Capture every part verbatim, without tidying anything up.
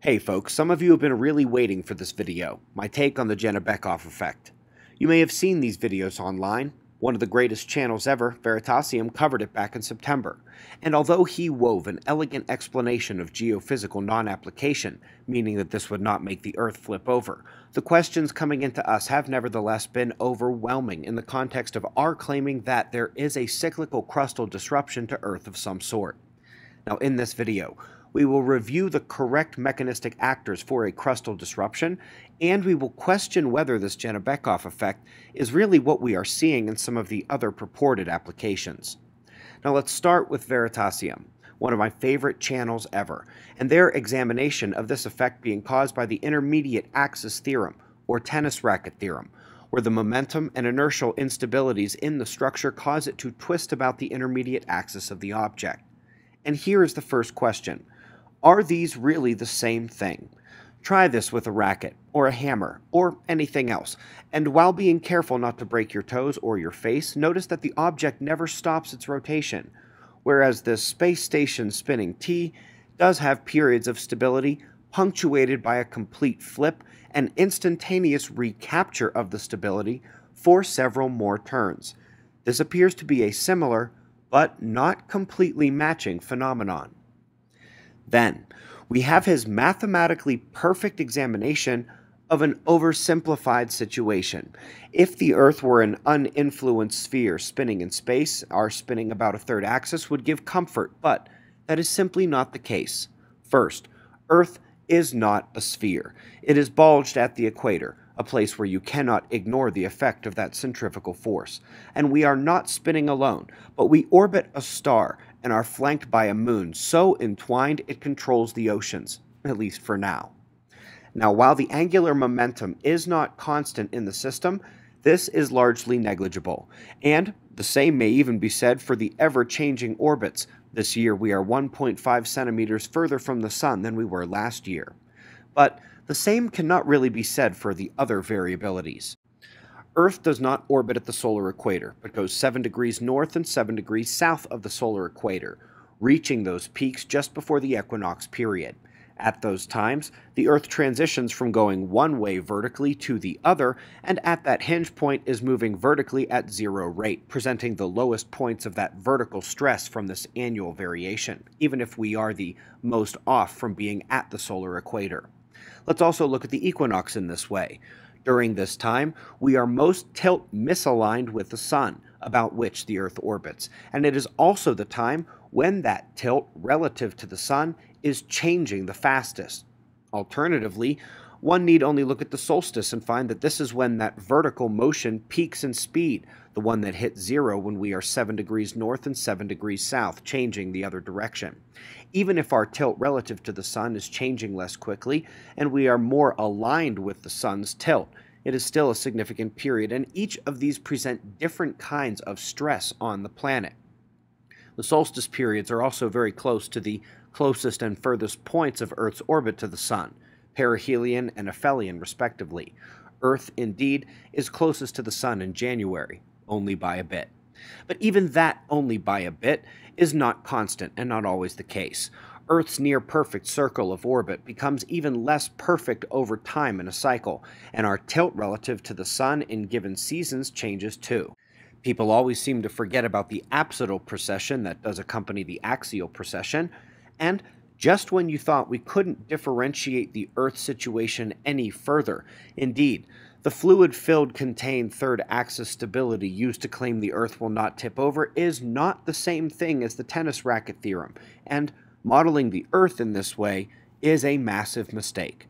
Hey folks, some of you have been really waiting for this video, my take on the Dzhanibekov effect. You may have seen these videos online. One of the greatest channels ever, Veritasium, covered it back in September. And although he wove an elegant explanation of geophysical non-application, meaning that this would not make the Earth flip over, the questions coming into us have nevertheless been overwhelming in the context of our claiming that there is a cyclical crustal disruption to Earth of some sort. Now in this video, we will review the correct mechanistic actors for a crustal disruption, and we will question whether this Dzhanibekov effect is really what we are seeing in some of the other purported applications. Now let's start with Veritasium, one of my favorite channels ever, and their examination of this effect being caused by the Intermediate Axis Theorem, or Tennis Racket Theorem, where the momentum and inertial instabilities in the structure cause it to twist about the intermediate axis of the object. And here is the first question. Are these really the same thing? Try this with a racket, or a hammer, or anything else, and while being careful not to break your toes or your face, notice that the object never stops its rotation, whereas this space station spinning T does have periods of stability punctuated by a complete flip and instantaneous recapture of the stability for several more turns. This appears to be a similar, but not completely matching phenomenon. Then, we have his mathematically perfect examination of an oversimplified situation. If the Earth were an uninfluenced sphere spinning in space, our spinning about a third axis would give comfort, but that is simply not the case. First, Earth is not a sphere. It is bulged at the equator, a place where you cannot ignore the effect of that centrifugal force. And we are not spinning alone, but we orbit a star, and are flanked by a moon so entwined it controls the oceans, at least for now. Now, while the angular momentum is not constant in the system, this is largely negligible, and the same may even be said for the ever-changing orbits. This year we are one point five centimeters further from the sun than we were last year. But the same cannot really be said for the other variabilities. Earth does not orbit at the solar equator, but goes seven degrees north and seven degrees south of the solar equator, reaching those peaks just before the equinox period. At those times, the Earth transitions from going one way vertically to the other, and at that hinge point is moving vertically at zero rate, presenting the lowest points of that vertical stress from this annual variation, even if we are the most off from being at the solar equator. Let's also look at the equinox in this way. During this time, we are most tilt misaligned with the sun, about which the Earth orbits, and it is also the time when that tilt relative to the sun is changing the fastest. Alternatively, one need only look at the solstice and find that this is when that vertical motion peaks in speed, the one that hits zero when we are seven degrees north and seven degrees south, changing the other direction. Even if our tilt relative to the sun is changing less quickly, and we are more aligned with the sun's tilt, it is still a significant period, and each of these present different kinds of stress on the planet. The solstice periods are also very close to the closest and furthest points of Earth's orbit to the sun, perihelion and aphelion respectively. Earth, indeed, is closest to the sun in January, only by a bit. But even that only by a bit is not constant and not always the case. Earth's near-perfect circle of orbit becomes even less perfect over time in a cycle, and our tilt relative to the sun in given seasons changes too. People always seem to forget about the apsidal precession that does accompany the axial precession, and just when you thought we couldn't differentiate the Earth situation any further, indeed, the fluid-filled contained third axis stability used to claim the Earth will not tip over is not the same thing as the tennis racket theorem, and modeling the Earth in this way is a massive mistake.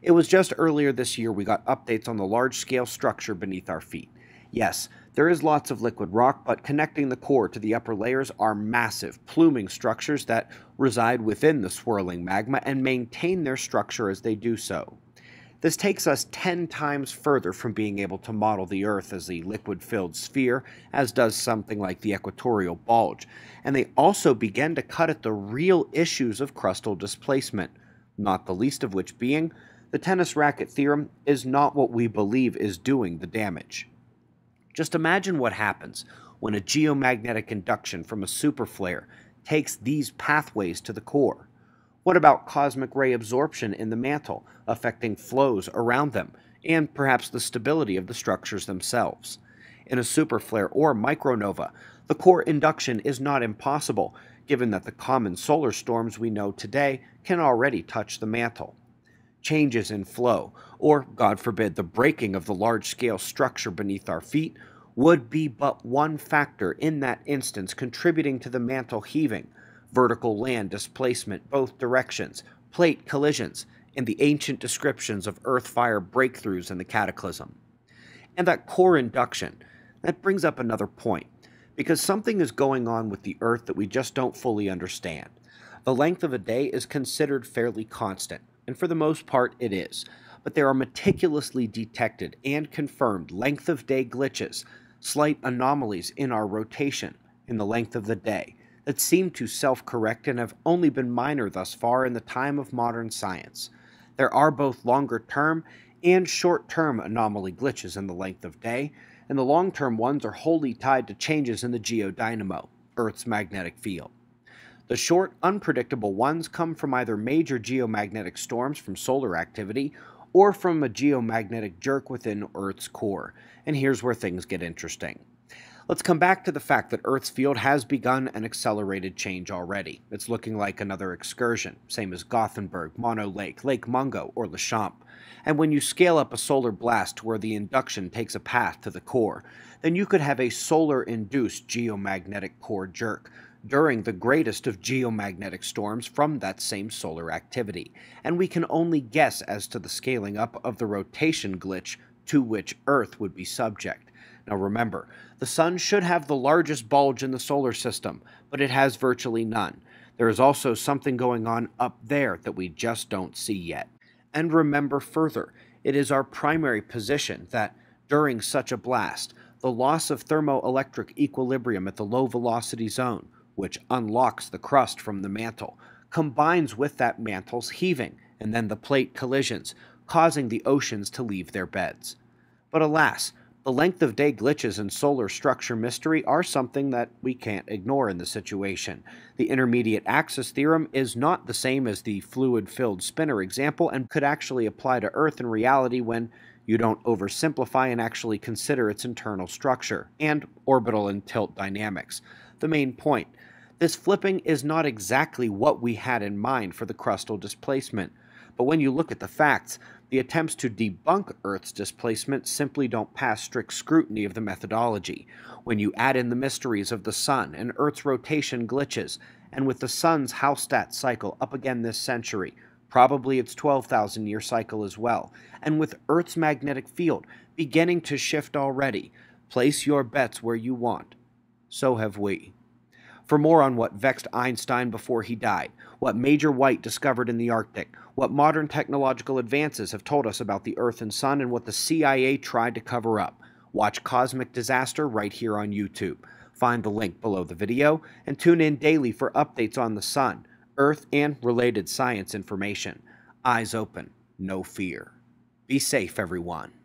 It was just earlier this year we got updates on the large-scale structure beneath our feet. Yes, there is lots of liquid rock, but connecting the core to the upper layers are massive, pluming structures that reside within the swirling magma and maintain their structure as they do so. This takes us ten times further from being able to model the Earth as a liquid-filled sphere, as does something like the equatorial bulge, and they also begin to cut at the real issues of crustal displacement, not the least of which being the tennis racket theorem is not what we believe is doing the damage. Just imagine what happens when a geomagnetic induction from a superflare takes these pathways to the core. What about cosmic ray absorption in the mantle, affecting flows around them, and perhaps the stability of the structures themselves? In a superflare or micronova, the core induction is not impossible, given that the common solar storms we know today can already touch the mantle. Changes in flow, or God forbid the breaking of the large-scale structure beneath our feet, would be but one factor in that instance contributing to the mantle heaving, vertical land displacement both directions, plate collisions, and the ancient descriptions of earth fire breakthroughs in the cataclysm. And that core induction, that brings up another point, because something is going on with the earth that we just don't fully understand. The length of a day is considered fairly constant, and for the most part it is, but there are meticulously detected and confirmed length of day glitches, slight anomalies in our rotation, in the length of the day, that seem to self-correct and have only been minor thus far in the time of modern science. There are both longer-term and short-term anomaly glitches in the length of day, and the long-term ones are wholly tied to changes in the geodynamo, Earth's magnetic field. The short, unpredictable ones come from either major geomagnetic storms from solar activity or from a geomagnetic jerk within Earth's core. And here's where things get interesting. Let's come back to the fact that Earth's field has begun an accelerated change already. It's looking like another excursion, same as Gothenburg, Mono Lake, Lake Mungo, or Le Champ. And when you scale up a solar blast to where the induction takes a path to the core, then you could have a solar-induced geomagnetic core jerk during the greatest of geomagnetic storms from that same solar activity, and we can only guess as to the scaling up of the rotation glitch to which Earth would be subject. Now remember, the Sun should have the largest bulge in the solar system, but it has virtually none. There is also something going on up there that we just don't see yet. And remember further, it is our primary position that, during such a blast, the loss of thermoelectric equilibrium at the low velocity zone, which unlocks the crust from the mantle, combines with that mantle's heaving, and then the plate collisions, causing the oceans to leave their beds. But alas, the length of day glitches in solar structure mystery are something that we can't ignore in the situation. The intermediate axis theorem is not the same as the fluid-filled spinner example and could actually apply to Earth in reality when you don't oversimplify and actually consider its internal structure and orbital and tilt dynamics. The main point, this flipping is not exactly what we had in mind for the crustal displacement. But when you look at the facts, the attempts to debunk Earth's displacement simply don't pass strict scrutiny of the methodology. When you add in the mysteries of the Sun and Earth's rotation glitches, and with the Sun's Hallstatt cycle up again this century, probably its twelve thousand year cycle as well, and with Earth's magnetic field beginning to shift already, place your bets where you want. So have we. For more on what vexed Einstein before he died, what Major White discovered in the Arctic, what modern technological advances have told us about the Earth and Sun, and what the C I A tried to cover up, watch Cosmic Disaster right here on YouTube. Find the link below the video, and tune in daily for updates on the Sun, Earth, and related science information. Eyes open, no fear. Be safe, everyone.